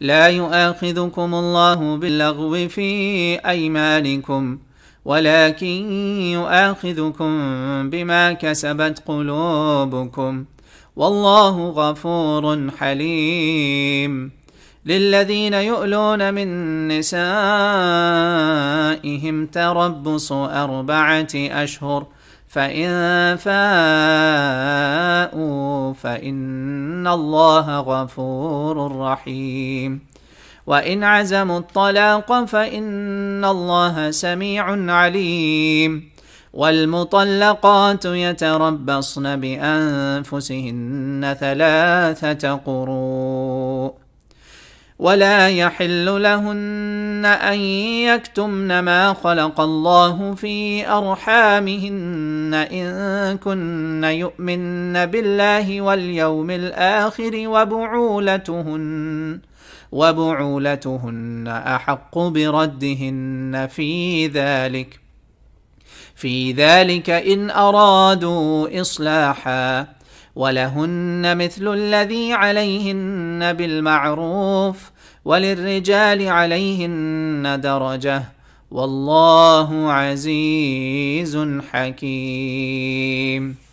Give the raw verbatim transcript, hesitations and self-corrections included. لا يؤاخذكم الله باللغو في أيمانكم ولكن يؤاخذكم بما كسبت قلوبكم والله غفور حليم. للذين يؤلون من نسائهم تربص أربعة أشهر فإن فاءوا فإن الله غفور رحيم. وإن عزموا الطلاق فإن الله سميع عليم. والمطلقات يتربصن بأنفسهن ثلاثة قروء. ولا يحل لهن أن يكتمن ما خلق الله في أرحامهن إن كن يؤمن بالله واليوم الآخر وبعولتهن وبعولتهن أحق بردهن في ذلك في ذلك إن أرادوا إصلاحا. ولهن مثل الذي عليهن بالمعروف وللرجال عليهن درجة والله عزيز حكيم.